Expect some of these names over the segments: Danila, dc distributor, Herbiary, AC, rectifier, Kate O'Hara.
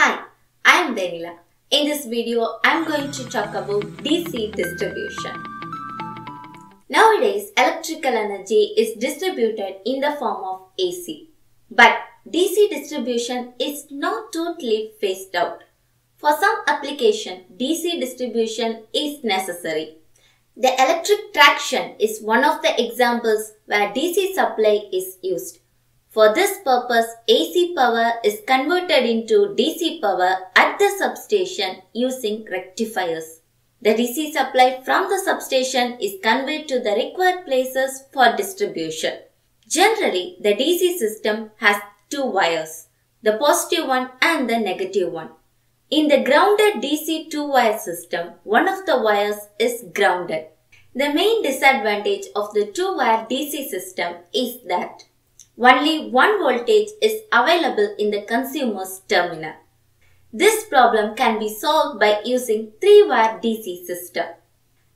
Hi, I am Danila. In this video, I am going to talk about DC distribution. Nowadays, electrical energy is distributed in the form of AC. But DC distribution is not totally phased out. For some application, DC distribution is necessary. The electric traction is one of the examples where DC supply is used. For this purpose, AC power is converted into DC power at the substation using rectifiers. The DC supply from the substation is conveyed to the required places for distribution. Generally, the DC system has two wires, the positive one and the negative one. In the grounded DC two-wire system, one of the wires is grounded. The main disadvantage of the two-wire DC system is that only one voltage is available in the consumer's terminal. This problem can be solved by using three-wire DC system.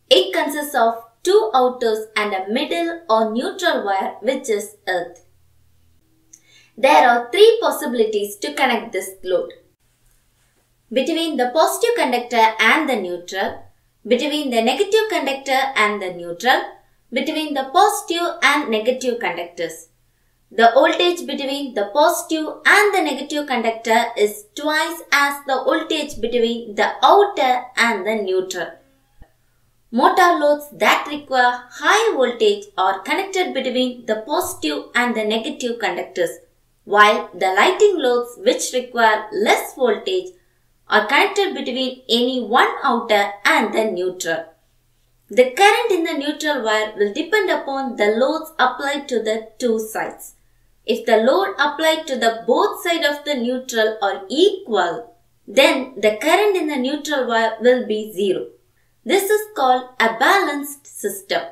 It consists of two outers and a middle or neutral wire, which is earth. There are three possibilities to connect this load. Between the positive conductor and the neutral, between the negative conductor and the neutral, between the positive and negative conductors. The voltage between the positive and the negative conductor is twice as the voltage between the outer and the neutral. Motor loads that require high voltage are connected between the positive and the negative conductors, while the lighting loads which require less voltage are connected between any one outer and the neutral. The current in the neutral wire will depend upon the loads applied to the two sides. If the load applied to the both sides of the neutral are equal, then the current in the neutral wire will be zero. This is called a balanced system.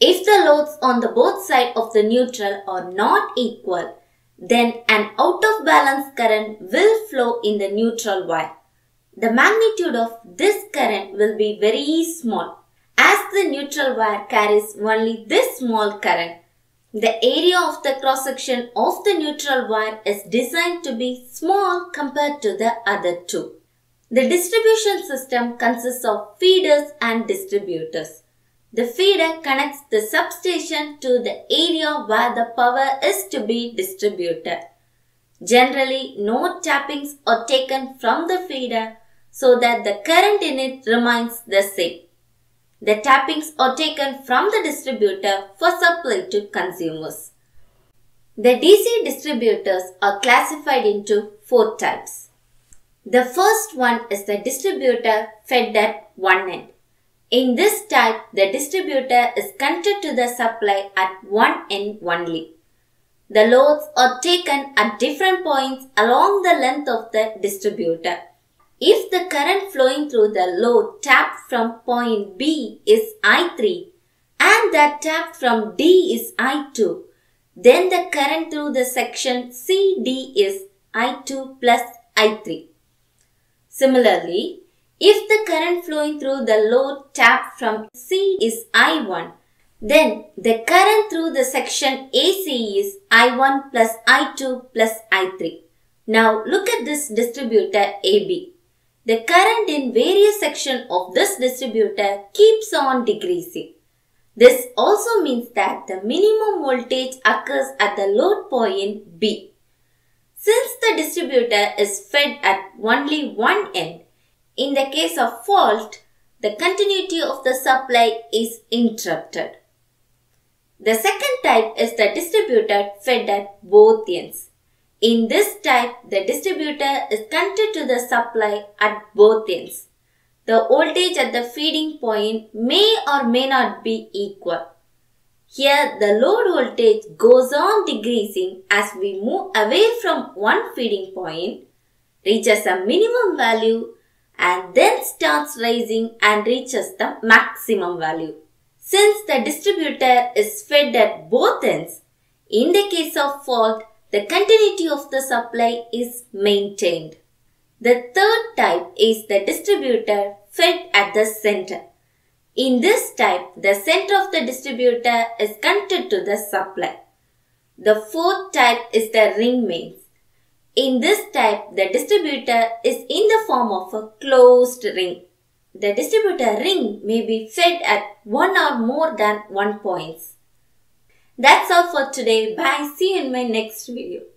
If the loads on the both sides of the neutral are not equal, then an out-of-balance current will flow in the neutral wire. The magnitude of this current will be very small. As the neutral wire carries only this small current, the area of the cross-section of the neutral wire is designed to be small compared to the other two. The distribution system consists of feeders and distributors. The feeder connects the substation to the area where the power is to be distributed. Generally, no tappings are taken from the feeder so that the current in it remains the same. The tappings are taken from the distributor for supply to consumers. The DC distributors are classified into four types. The first one is the distributor fed at one end. In this type, the distributor is connected to the supply at one end only. The loads are taken at different points along the length of the distributor. If the current flowing through the load tapped from point B is I3 and that tapped from D is I2, then the current through the section CD is I2 plus I3. Similarly, if the current flowing through the load tapped from C is I1, then the current through the section AC is I1 plus I2 plus I3. Now look at this distributor AB. The current in various sections of this distributor keeps on decreasing. This also means that the minimum voltage occurs at the load point B. Since the distributor is fed at only one end, in the case of fault, the continuity of the supply is interrupted. The second type is the distributor fed at both ends. In this type, the distributor is connected to the supply at both ends. The voltage at the feeding point may or may not be equal. Here, the load voltage goes on decreasing as we move away from one feeding point, reaches a minimum value and then starts rising and reaches the maximum value. Since the distributor is fed at both ends, in the case of fault, the continuity of the supply is maintained. The third type is the distributor fed at the center. In this type, the center of the distributor is connected to the supply. The fourth type is the ring mains. In this type, the distributor is in the form of a closed ring. The distributor ring may be fed at one or more than 1 points. That's all for today. Bye. See you in my next video.